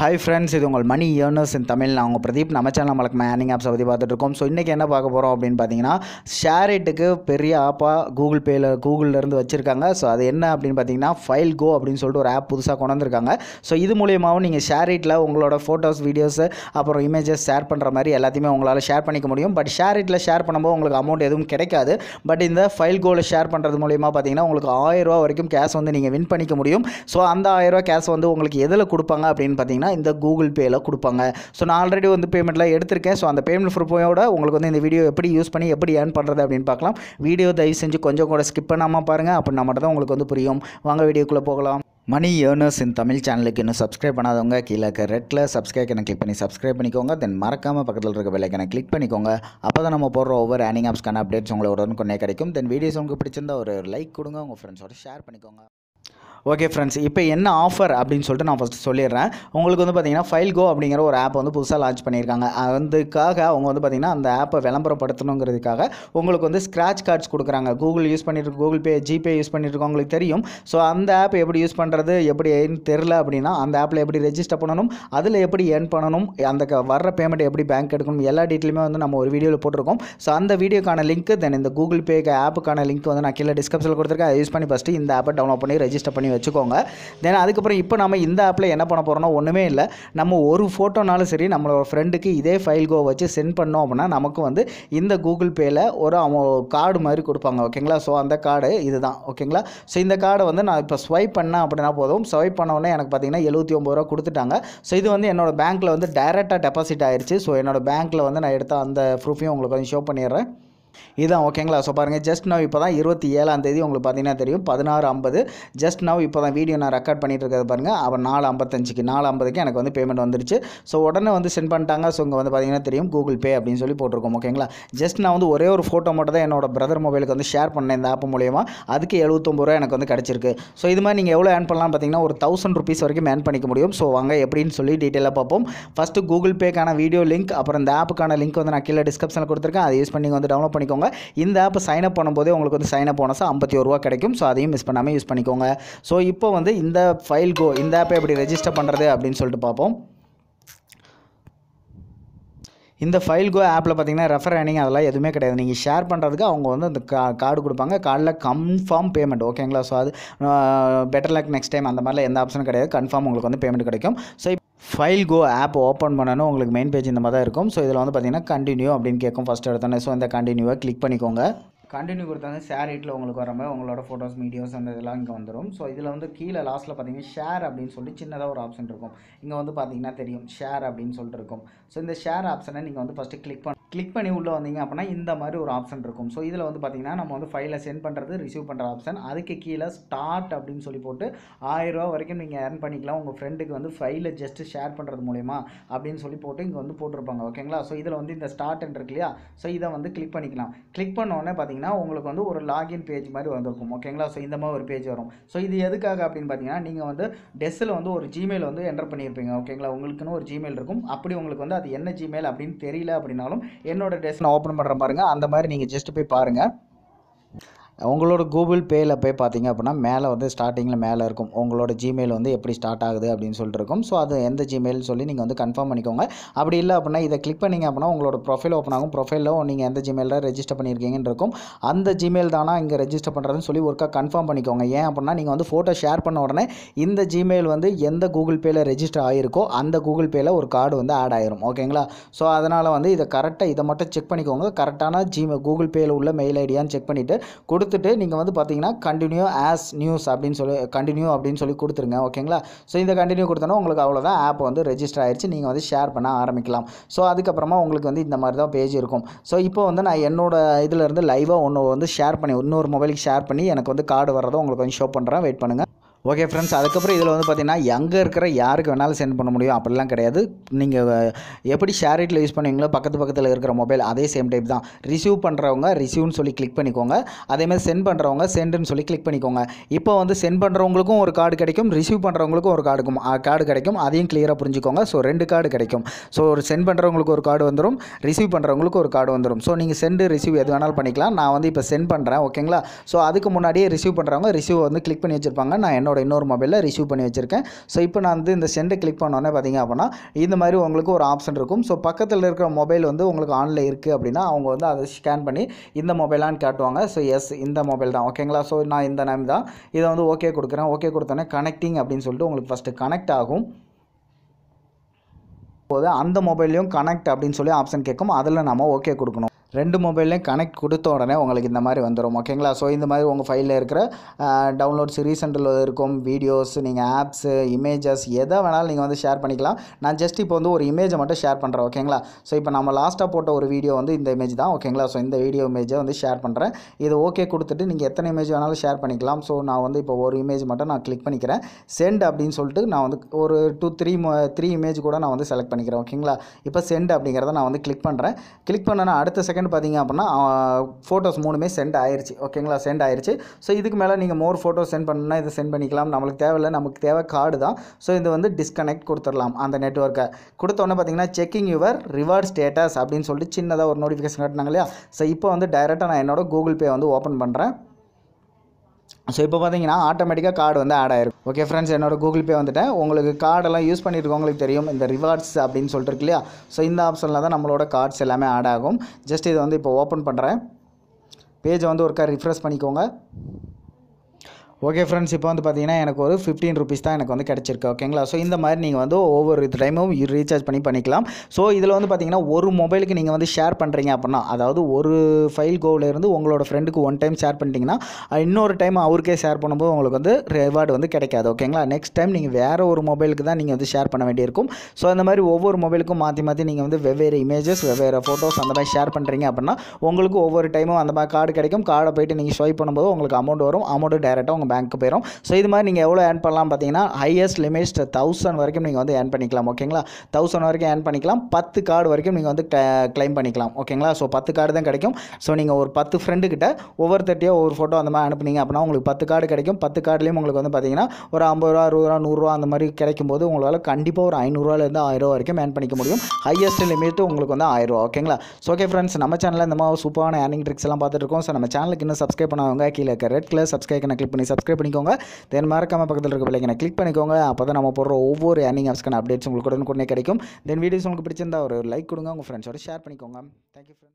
Hi friends, this is Money earners in Tamil. I am Pradeep. We are talking about earnings. So, what we are talking about now is share it to Google Pay. So, what we are talking about File Go app. So, if you share it, you can photos, videos, and images. Share it. But share it, share amount. But in the File Go, share it, you cash win. So, cash in the Google Pay la kudupanga. So na already on the payment la eduthirken. So on the payment for poyoda ungalku vandu indha video eppadi use panni eppadi earn pandrathu appdin paakalam. Video daivu senju konjam kuda skip pannama paarenga appo namatadha ungalku vandu puriyum. Vaanga video kulla pogalam. Money earners in Tamil channel ku innum subscribe pannadavanga keela red la subscribe kana click panni subscribe panikonga, then marakama pakkathula irukka bell icon click panikonga. Appo dhaan nama porra over earning apps kana updates ungalku udanai kadikum. Then videos ungalku pidichirundha oru like kudunga, unga friends oda share panikonga. Okay friends, now என்ன offer அப்படினு சொல்லிட்டு நான் first சொல்லிறேன். உங்களுக்கு வந்து பாத்தீங்கன்னா file கோ அப்படிங்கற ஒரு app வந்து புதுசா லான்ச் பண்ணிருக்காங்க. அதுக்காக அவங்க வந்து பாத்தீங்கன்னா அந்த ஆப்பை விளம்பரப்படுத்தணும்ங்கிறதுக்காக உங்களுக்கு வந்து ஸ்கிராட்ச் கார்ட்ஸ் கொடுக்கறாங்க. கூகுள் யூஸ் பண்ணிட்டு கூகுள் பே, ஜிபே யூஸ் பண்ணிட்டு இருக்கவங்களுக்கு தெரியும். சோ அந்த ஆப் எப்படி யூஸ் பண்றது, எப்படி ஏன் தெரியல அப்படினா அந்த ஆப்ல எப்படி ரெஜிஸ்டர் பண்ணனும், அதுல எப்படி earn பண்ணனும், அந்த வர்ற பேமெண்ட் எப்படி பேங்க் எடுக்கணும், எல்லா டீடைலுமே வந்து நம்ம ஒரு வீடியோல போட்டுருக்கோம். சோ அந்த வீடியோக்கான லிங்க் தென் இந்த கூகுள் பே ஆப்க்கான லிங்க் வந்து நான் கீழ டிஸ்கிரிப்ஷன்ல கொடுத்திருக்கேன். அதை யூஸ் பண்ணி ஃபர்ஸ்ட் இந்த ஆப்பை டவுன்லோட் பண்ணி ரெஜிஸ்டர் பண்ணி வெச்சுக்கோங்க. தென் அதுக்கு அப்புறம் இப்போ நாம இந்த ஆப்ல என்ன பண்ணப் போறோம்னா ஒண்ணுமே இல்ல. நம்ம ஒரு போட்டோனால சரி நம்மளோட ஃப்ரெண்டுக்கு இதே ஃபைல் கோ வச்சு சென்ட் பண்ணோம் அப்படினா நமக்கு வந்து இந்த கூகுள் பேல ஒரு கார்டு மாதிரி கொடுப்பாங்க. ஓகேங்களா? சோ அந்த கார்டு இதுதான். ஓகேங்களா? சோ இந்த கார்டை வந்து நான் இப்ப ஸ்வைப் பண்ணா அப்படினா போதும். ஸ்வைப் பண்ண உடனே எனக்கு பாத்தீங்கன்னா 79 ரூபாய் கொடுத்துட்டாங்க. சோ இது வந்து என்னோட பேங்க்ல வந்து டைரக்ட்டா டெபாசிட் ஆயிருச்சு. சோ என்னோட பேங்க்ல வந்து நான் எடுத்த அந்த ப்ரூஃபையும் உங்களுக்கு வந்து ஷோ பண்ணிறேன். இதான் ஓகேங்களா? சோ பாருங்க, ஜஸ்ட் நவ இப்போதான் 27ஆம் தேதி உங்களுக்கு பாத்தீங்கன்னா தெரியும் 16:50. ஜஸ்ட் நவ இப்போதான் வீடியோ நான் ரெக்கார்ட் பண்ணிட்டு இருக்கத பாருங்க. அப்ப 4:55க்கு எனக்கு வந்து பேமெண்ட் வந்துருச்சு. சோ உடனே வந்து சென்ட் பண்ணிட்டாங்க. சோ இங்க வந்து பாத்தீங்கன்னா தெரியும் Google Pay அப்படினு சொல்லி போட்டுருக்கோம். ஓகேங்களா? ஜஸ்ட் நான் வந்து ஒரே ஒரு போட்டோ மட்டும் தான் என்னோட பிரதர் மொபைலுக்கு வந்து ஷேர் பண்ணேன் இந்த ஆப் மூலமா. அதுக்கு 79 ரூபாய் எனக்கு வந்து கிடைச்சிருக்கு. சோ இது மாதிரி நீங்க எவ்வளவு earn பண்ணலாம் பாத்தீங்கன்னா ஒரு 1000 rupees வரைக்கும் earn பண்ணிக்க முடியும். சோ வாங்க எப்படின்னு சொல்லி டீடைலா பாப்போம். ஃபர்ஸ்ட் Google Pay கான வீடியோ லிங்க், அப்புறம் இந்த ஆப்கான லிங்க் வந்து நான் கீழ டிஸ்கிரிப்ஷன்ல கொடுத்திருக்கேன். அதை யூஸ் பண்ணி வந்து டவுன்லோட் பண்ணி இந்த ஆப் சைன் அப் பண்ணும்போது உங்களுக்கு வந்து சைன் அப் போனஸ் 51 ரூபாய் கிடைக்கும். சோ அதையும் மிஸ் பண்ணாம யூஸ் பண்ணிக்கோங்க. சோ இப்போ வந்து இந்த ஃபைல் கோ இந்த ஆப்பை எப்படி ரெஜிஸ்டர் பண்றது அப்படினு சொல்லிட்டு பாப்போம். இந்த ஃபைல் கோ ஆப்ல பாத்தீங்கன்னா ரெஃபர் earning அதெல்லாம் எதுமே கிடையாது. நீங்க ஷேர் பண்றதுக்கு அவங்க வந்து அந்த கார்டு கொடுப்பாங்க. கார்டுல கன்ஃபார்ம் பேமெண்ட். ஓகேங்களா? சோ அது பெட்டர் லக் நெக்ஸ்ட் டைம் அந்த மாதிரி எந்த ஆப்ஷனும் கிடையாது. கன்ஃபார்ம் உங்களுக்கு வந்து பேமெண்ட் கிடைக்கும். So file go app open பண்ணனும். உங்களுக்கு மெயின் பேஜ் இந்த மாதிரி தான் இருக்கும். சோ இதல வந்து பாத்தீங்கன்னா கண்டினியூ அப்படினு கேக்கும் ஃபர்ஸ்ட் எடுத்தனே. சோ இந்த கண்டினியூவை கிளிக் பண்ணிக்கோங்க. கண்டினியூ கொடுத்தாங்க ஷேர் ஐட்ல உங்களுக்கு வர மாதிரி உங்களோட போட்டோஸ், வீடியோஸ் அந்த இதெல்லாம் இங்க வந்துரும். சோ இதல வந்து கீழ லாஸ்ட்ல பாத்தீங்கன்னா ஷேர் அப்படினு சொல்லி சின்னதா ஒரு ஆப்ஷன் இருக்கும். இங்க வந்து பாத்தீங்கன்னா தெரியும் ஷேர் அப்படினு சொல்லிட்டு இருக்கும். சோ இந்த ஷேர் ஆப்ஷனை நீங்க வந்து ஃபர்ஸ்ட் கிளிக் பண்ணி உள்ள வந்தீங்க அப்படினா இந்த மாதிரி ஒரு ஆப்ஷன் இருக்கும். சோ இதல வந்து பாத்தீங்கன்னா நம்ம வந்து ஃபைலை சென்ட் பண்றது, ரிசீவ் பண்ற ஆப்ஷன், அதுக்கு கீழ ஸ்டார்ட் அப்படினு சொல்லி போட்டு 1000 ரூபாய் வரைக்கும் நீங்க earn பண்ணிக்கலாம். உங்க ஃப்ரெண்டுக்கு வந்து ஃபைலை ஜஸ்ட் ஷேர் பண்றது மூலமா அப்படினு சொல்லி போட்டு இங்க வந்து போட்டுருப்பாங்க. ஓகேங்களா? சோ இதல வந்து இந்த ஸ்டார்ட் என்றிருக்கலையா? சோ இத வந்து கிளிக் பண்ணிக்கலாம். கிளிக் பண்ண உடனே உங்களுக்கு வந்து ஒரு லாகின் பேஜ் மாதிரி வந்திருக்கும். ஓகேங்களா? சோ இந்த மாதிரி ஒரு பேஜ் வரும். சோ இது எதுக்காக அப்படினு பாத்தீங்கன்னா நீங்க வந்து டெஸ்ல வந்து ஒரு Gmail வந்து என்டர் பண்ணிருப்பீங்க. ஓகேங்களா? உங்களுக்குன ஒரு Gmail இருக்கும். அப்படி உங்களுக்கு வந்து அது என்ன Gmail அப்படினு தெரியல அப்படினாலும் என்னோட டெஸ் நான் ஓபன் பண்றேன் பாருங்க. அந்த மாதிரி நீங்க ஜஸ்ட் போய் பாருங்க. உங்களோட கூகுள் பேல போய் பாத்தீங்க அப்படினா மேலே வந்து ஸ்டார்டிங்ல மேலே இருக்கும் உங்களோட Gmail வந்து எப்படி ஸ்டார்ட் ஆகுது அப்படினு சொல்லிட்டு இருக்கும். சோ அது எந்த Gmail சொல்லி நீங்க வந்து கன்ஃபார்ம் பண்ணிக்கோங்க. அப்படி இல்ல அப்படினா இத கிளிக் பண்ணீங்க அப்படினா உங்களோட ப்ரொஃபைல் ஓபன் ஆகும். ப்ரொஃபைல்ல நீங்க எந்த Gmailல ரெஜிஸ்டர் பண்ணிருக்கீங்கன்னு இருக்கும். அந்த Gmail தானா இங்க ரெஜிஸ்டர் பண்றதுன்னு சொல்லி ஒருக்கா கன்ஃபார்ம் பண்ணிக்கோங்க. ஏன் அப்படினா நீங்க வந்து போட்டோ ஷேர் பண்ண உடனே இந்த Gmail வந்து எந்த கூகுள் பேல ரெஜிஸ்டர் ஆயிருக்கோ அந்த கூகுள் பேல ஒரு கார்டு வந்து ஆட் ஆயிரும். ஓகேங்களா? சோ அதனால வந்து இத கரெக்ட்டா இத மட்டும் செக் பண்ணிக்கோங்க. கரெக்ட்டான கூகுள் பேல உள்ள மெயில் ஐடியான்னு செக் பண்ணிட்டு நீங்க வந்து பாத்தீங்கன்னா கண்டினியூ as news அப்படினு சொல்லி கண்டினியூ அப்படினு சொல்லி கொடுத்துருங்க. ஓகேங்களா? சோ இந்த கண்டினியூ கொடுத்தனா உங்களுக்கு அவ்வளவுதான் ஆப் வந்து ரெஜிஸ்டர் ஆயிருச்சு. நீங்க வந்து ஷேர் பண்ண ஆரம்பிக்கலாம். சோ அதுக்கு அப்புறமா உங்களுக்கு வந்து இந்த மாதிரி தான் பேஜ் இருக்கும். சோ இப்போ வந்து நான் என்னோட இதுல இருந்து லைவா ஒன்னு வந்து ஷேர் பண்ணி இன்னொரு மொபைலுக்கு ஷேர் பண்ணி எனக்கு வந்து கார்டு வரதோ உங்களுக்கு வந்து ஷோ பண்றேன். வெயிட் பண்ணுங்க. ஓகே ஃப்ரெண்ட்ஸ், அதுக்கப்புறம் இதில் வந்து பார்த்தீங்கன்னா எங்கே இருக்கிற யாருக்கு வேணாலும் சென்ட் பண்ண முடியும் அப்படிலாம் கிடையாது. நீங்கள் எப்படி ஷேர் ஐட்டில் யூஸ் பண்ணுவீங்களோ பக்கத்தில் இருக்கிற மொபைல் அதே சேம் டைப் தான். ரிசீவ் பண்ணுறவங்க ரிசீவ்னு சொல்லி கிளிக் பண்ணிக்கோங்க. அதேமாதிரி சென்ட் பண்ணுறவங்க சென்டுன்னு சொல்லி கிளிக் பண்ணிக்கோங்க. இப்போ வந்து சென்ட் பண்ணுறவங்களுக்கும் ஒரு கார்டு கிடைக்கும், ரிசீவ் பண்ணுறவங்களுக்கும் ஒரு கார்டு கிடைக்கும். அதையும் கிளியராக புரிஞ்சுக்கோங்க. ஸோ ரெண்டு கார்டு கிடைக்கும். ஸோ ஒரு சென்ட் பண்ணுறவங்களுக்கு ஒரு கார்டு வந்துடும், ரிசீவ் பண்ணுறவங்களுக்கு ஒரு கார்டு வந்துடும். ஸோ நீங்கள் சென்டு ரிசீவ் எது வேணாலும் பண்ணிக்கலாம். நான் வந்து இப்போ சென்ட் பண்ணுறேன். ஓகேங்களா? ஸோ அதுக்கு முன்னாடியே ரிசீவ் பண்ணுறவங்க ரிசீவ் வந்து கிளிக் பண்ணி வச்சுருப்பாங்க. நான் என்னோட என்னோட இன்னொரு மொபைல்ல ரிசீவ் பண்ணி வச்சிருக்கேன். சோ இப்போ நான் வந்து இந்த சென்ட் கிளிக் பண்ணனே பாத்தீங்க அப்படினா இந்த மாதிரி உங்களுக்கு ஒரு ஆப்ஷன் இருக்கும். சோ பக்கத்துல இருக்கிற மொபைல் வந்து உங்களுக்கு ஆன்ல இருக்கு அப்படினா அவங்க வந்து அதை ஸ்கேன் பண்ணி இந்த மொபைலான்னு காட்டுவாங்க. சோ எஸ் இந்த மொபைல் தான் ஓகேங்களா. சோ நான் இந்த நேம் தான் இத வந்து ஓகே கொடுக்கிறேன். ஓகே கொடுத்தனே கனெக்டிங் அப்படினு சொல்லிட்டு உங்களுக்கு ஃபர்ஸ்ட் கனெக்ட் ஆகும். போது அந்த மொபைல்லையும் கனெக்ட் அப்படின்னு சொல்லி ஆப்ஷன் கேட்கும். அதில் நம்ம ஓகே கொடுக்கணும். ரெண்டு மொபைல்லையும் கனெக்ட் கொடுத்த உடனே உங்களுக்கு இந்த மாதிரி வந்துடும் ஓகேங்களா. ஸோ இந்த மாதிரி உங்கள் ஃபைலில் இருக்கிற டவுன்லோட்ஸ் ரீசெண்டில் இருக்கும் வீடியோஸ் நீங்கள் ஆப்ஸு இமேஜஸ் எதை வேணாலும் நீங்கள் வந்து ஷேர் பண்ணிக்கலாம். நான் ஜஸ்ட் இப்போ வந்து ஒரு இமேஜை மட்டும் ஷேர் பண்ணுறேன் ஓகேங்களா. ஸோ இப்போ நம்ம லாஸ்ட்டாக போட்ட ஒரு வீடியோ வந்து இந்த இமேஜ் தான் ஓகேங்களா. ஸோ இந்த வீடியோ இமேஜை வந்து ஷேர் பண்ணுறேன். இது ஓகே கொடுத்துட்டு நீங்கள் எத்தனை இமேஜ் வேணாலும் ஷேர் பண்ணிக்கலாம். ஸோ நான் வந்து இப்போ ஒரு இமேஜ் மட்டும் நான் கிளிக் பண்ணிக்கிறேன். சென்ட் அப்படின்னு சொல்லிட்டு நான் வந்து ஒரு த்ரீ இமேஜ் கூட நான் வந்து செலக்ட் பண்ணிக்கிறேன் ஓகேங்களா. இப்போ சென்ட் அப்படிங்கிறத நான் வந்து கிளிக் பண்ணுறேன். கிளிக் பண்ணேன்னா அடுத்த செகண்ட் பார்த்தீங்க அப்படின்னா ஃபோட்டோஸ் மூணுமே சென்ட் ஆயிடுச்சு ஓகேங்களா. சென்ட் ஆயிடுச்சு. ஸோ இதுக்கு மேலே நீங்கள் மோர் ஃபோட்டோஸ் சென்ட் பண்ணணும்னா இதை சென்ட் பண்ணிக்கலாம். நம்மளுக்கு தேவையில்லை. நமக்கு தேவை கார்டு தான். ஸோ இது வந்து டிஸ்கனெக்ட் கொடுத்துடலாம் அந்த நெட்வொர்க்கை. கொடுத்தோன்னே பார்த்தீங்கன்னா செக்கிங் யுவர் ரிவார்ட் ஸ்டேட்டஸ் அப்படின்னு சொல்லிட்டு சின்னதாக ஒரு நோட்டிஃபிகேஷன் காட்டினாங்க இல்லையா. ஸோ இப்போ வந்து டைரெக்டாக நான் என்னோட கூகுள் பே வந்து ஓப்பன் பண்ணுறேன். ஸோ இப்போ பார்த்தீங்கன்னா ஆட்டோமேட்டிக்காக கார்டு வந்து ஆட் ஆகிருக்கும். ஓகே ஃப்ரெண்ட்ஸ் என்னோடய கூகுள் பே வந்துட்டேன். உங்களுக்கு கார்டெல்லாம் யூஸ் பண்ணியிருக்கவங்களுக்கு தெரியும் இந்த ரிவார்ட்ஸ் அப்படின்னு சொல்லிட்டு இருக்கு இல்லையா. ஸோ இந்த ஆப்ஷனில் தான் நம்மளோட கார்ட்ஸ் எல்லாமே ஆட் ஆகும். ஜஸ்ட் இதை வந்து இப்போ ஓப்பன் பண்ணுறேன். பேஜை வந்து ஒருக்கா ரிஃப்ரெஷ் பண்ணிக்கோங்க. ஓகே ஃப்ரெண்ட்ஸ் இப்போ வந்து பார்த்தீங்கன்னா எனக்கு ஒரு 15 ருபீஸ் தான் எனக்கு வந்து கிடச்சிருக்கு ஓகேங்களா. ஸோ இந்த மாதிரி நீங்கள் வந்து ஒவ்வொரு டைமும் ரீசார்ஜ் பண்ணிக்கலாம். ஸோ இதில் வந்து பார்த்தீங்கன்னா ஒரு மொபைலுக்கு நீங்கள் வந்து ஷேர் பண்ணுறீங்க அப்படின்னா, அதாவது ஒரு ஃபைல் கோவிலேருந்து உங்களோட ஃப்ரெண்டுக்கு ஒன் டைம் ஷேர் பண்ணிட்டீங்கன்னா இன்னொரு டைம் அவருக்கே ஷேர் பண்ணும்போது உங்களுக்கு வந்து ரிவார்டு வந்து கிடைக்காது ஓகேங்களா. நெக்ஸ்ட் டைம் நீங்கள் வேறு ஒரு மொபைலுக்கு தான் நீங்கள் வந்து ஷேர் பண்ண வேண்டியிருக்கும். ஸோ அந்த மாதிரி ஒவ்வொரு மொபைலுக்கும் மாற்றி நீங்கள் வந்து வெவ்வேறு இமேஜஸ் வெவ்வேறு ஃபோட்டோஸ் அந்த மாதிரி ஷேர் பண்ணுறீங்க அப்படின்னா உங்களுக்கு ஒவ்வொரு டைமும் அந்த மாதிரி கார்டு கிடைக்கும். கார்டை போய்ட்டு நீங்கள் ஸ்வைப் பண்ணும்போது உங்களுக்கு அமௌண்ட் வரும். அமௌண்ட்டு டேரெக்டாக பேங்க்கு போயிடும். ஸோ இது மாதிரி நீங்கள் எவ்வளோ ஏர்ன் பண்ணலாம் பார்த்தீங்கன்னா ஹையஸ்ட் லிமிட் 1000 வரைக்கும் நீங்கள் வந்து ஏர்ன் பண்ணிக்கலாம் ஓகேங்களா. 1000 வரைக்கும் ஏர்ன் பண்ணிக்கலாம். 10 கார்டு வரைக்கும் நீங்கள் வந்து கிளைம் பண்ணிக்கலாம் ஓகேங்களா. ஸோ 10 கார்டு தான் கிடைக்கும். ஸோ நீங்கள் ஒரு 10 ஃப்ரெண்டுக்கிட்ட ஒவ்வொருத்தட்டியோ ஒவ்வொரு ஃபோட்டோ அந்த மாதிரி அனுப்புனீங்க அப்படின்னா உங்களுக்கு 10 கார்டு கிடைக்கும். 10 கார்டுலேயும் உங்களுக்கு வந்து பார்த்தீங்கன்னா ஒரு 50 ரூபா 60 ரூபா 100 ரூபா அந்த மாதிரி கிடைக்கும்போது உங்களால் கண்டிப்பாக ஒரு 500 ரூபாயிலேருந்து 1000 ரூபா வரைக்கும் ஏர்ன் பண்ணிக்க முடியும். ஹையஸ்ட் லிமிட் உங்களுக்கு வந்து 1000 ரூபா ஓகேங்களா. ஸோ ஓகே ஃப்ரெண்ட்ஸ் நம்ம சேனலில் இந்த மாதிரி சூப்பரான ஏர்னிங் ட்ரிக்ஸ் எல்லாம் பார்த்துட்டு இருக்கோம். ஸோ நம்ம சேனலுக்கு இன்னும் சப்ஸ்கிரைப் பண்ணவங்க கீழே இருக்க ரெட் கலர் சப்ஸ்கிரைப்னு கிளிக் பண்ணி சப்ஸ்கிரைப் பண்ணிக்கோங்க. தென் மறக்காம பக்கத்தில் இருக்க பெல் ஐக்கனை கிளிக் பண்ணிக்கோங்க. அப்போ தான் நம்ம போடுற ஒவ்வொரு ஏர்னிங் ஆப்ஸ்க்கான அப்டேட்ஸ் உங்களுக்கு உடனுக்குடனே கிடைக்கும். தென் வீடியோஸ் உங்களுக்கு பிடிச்சிருந்தா ஒரு லைக் கொடுங்க. உங்கள் ஃப்ரெண்ட்ஸோட ஷேர் பண்ணிக்கோங்க. Thank you friends.